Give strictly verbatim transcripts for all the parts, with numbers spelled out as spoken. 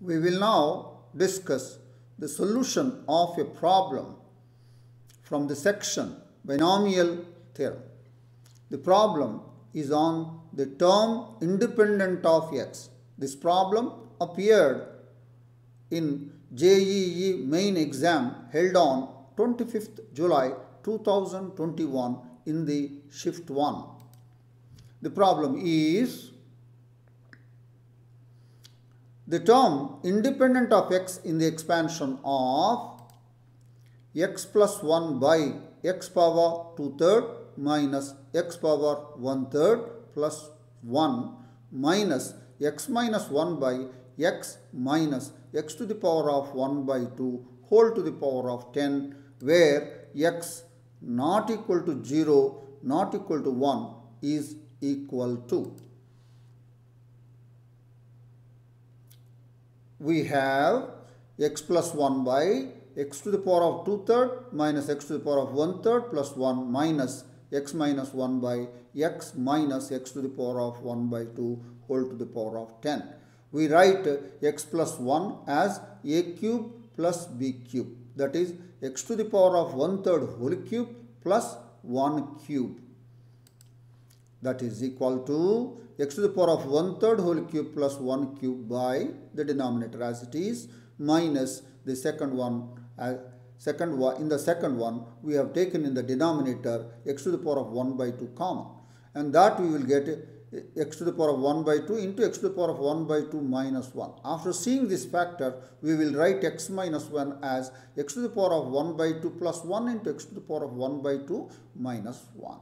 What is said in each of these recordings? We will now discuss the solution of a problem from the section Binomial Theorem. The problem is on the term independent of x. This problem appeared in J E E Main exam held on twenty-fifth July two thousand twenty-one in the shift one. The problem is the term independent of x in the expansion of x plus one by x power two thirds minus x power one third plus one minus x minus one by x minus x to the power of one by two whole to the power of ten, where x not equal to zero, not equal to one is equal to. We have x plus one by x to the power of two thirds minus x to the power of one third plus one minus x minus one by x minus x to the power of one by two whole to the power of ten. We write x plus one as a cube plus b cube, that is x to the power of one third whole cube plus one cube, that is equal to x to the power of one third whole cube plus one cube by the denominator as it is, minus the second one, uh, second one, in the second one we have taken in the denominator x to the power of one by two common, and that we will get x to the power of one by two into x to the power of one by two minus one. After seeing this factor, we will write x minus one as x to the power of one by two plus one into x to the power of one by two minus one.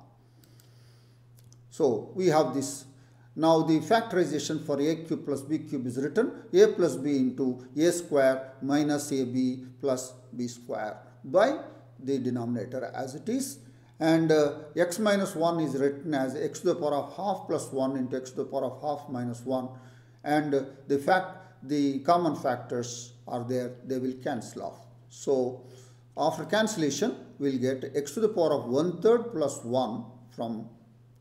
So we have this. Now the factorization for a cube plus b cube is written a plus b into a square minus ab plus b square by the denominator as it is, and uh, x minus one is written as x to the power of half plus one into x to the power of half minus one, and uh, the fact the common factors are there, they will cancel off. So after cancellation we will get x to the power of one third plus one from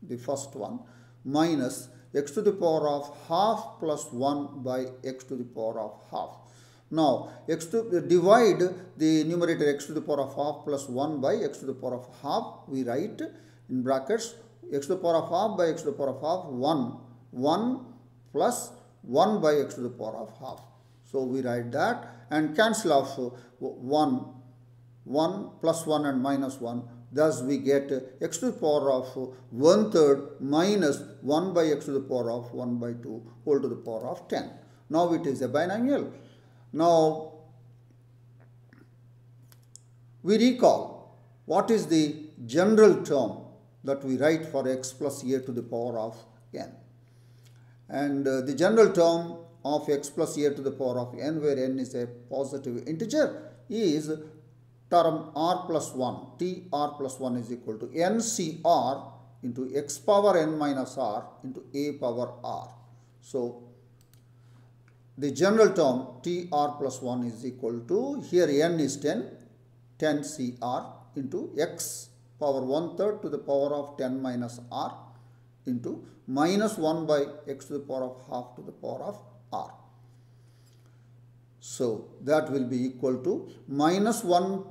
the first one minus x to the power of half plus one by x to the power of half. Now x to uh, divide the numerator x to the power of half plus one by x to the power of half, we write in brackets x to the power of half by x to the power of half one, one plus one by x to the power of half. So we write that and cancel off one, one plus one and minus one. Thus we get x to the power of one third minus one by x to the power of one by two whole to the power of ten. Now it is a binomial. Now we recall what is the general term that we write for x plus a to the power of n. And uh, the general term of x plus a to the power of n, where n is a positive integer, is term r plus one, t r plus one is equal to n c r into x power n minus r into a power r. So the general term t r plus one is equal to, here n is ten, ten c r into x power one third to the power of ten minus r into minus one by x to the power of half to the power of r. So that will be equal to minus one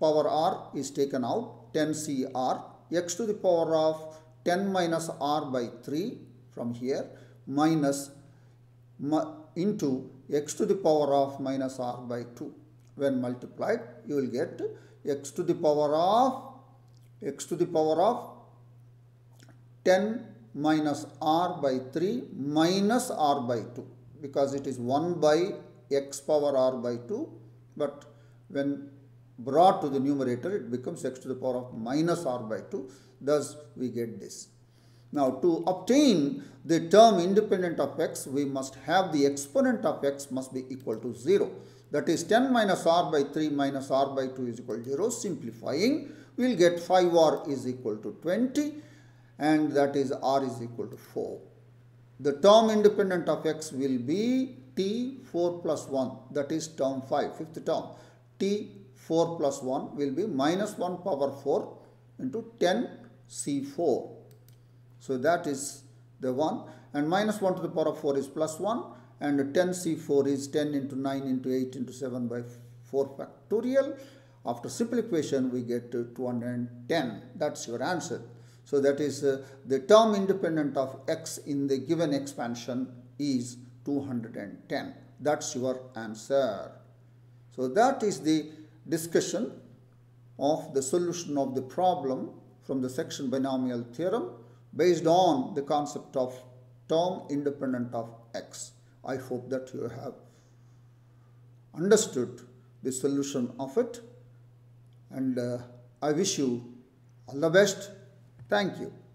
power r is taken out, ten c r, x to the power of ten minus r by three from here, minus into x to the power of minus r by two. When multiplied, you will get x to the power of x to the power of ten minus r by three minus r by two, because it is one by x power r by two, but when brought to the numerator it becomes x to the power of minus r by two. Thus we get this. Now to obtain the term independent of x, we must have the exponent of x must be equal to zero, that is ten minus r by three minus r by two is equal to zero. Simplifying, we will get five r is equal to twenty, and that is r is equal to four. The term independent of x will be t four plus one, that is term five, fifth term. t four plus one will be minus one power four into ten c four. So that is the one, and minus one to the power of four is plus one, and ten C four is ten into nine into eight into seven by four factorial. After simple equation we get two hundred ten. That's your answer. So that is uh, the term independent of x in the given expansion is two hundred ten. That's your answer. So that is the discussion of the solution of the problem from the section binomial theorem based on the concept of term independent of x. I hope that you have understood the solution of it, and uh, I wish you all the best. Thank you.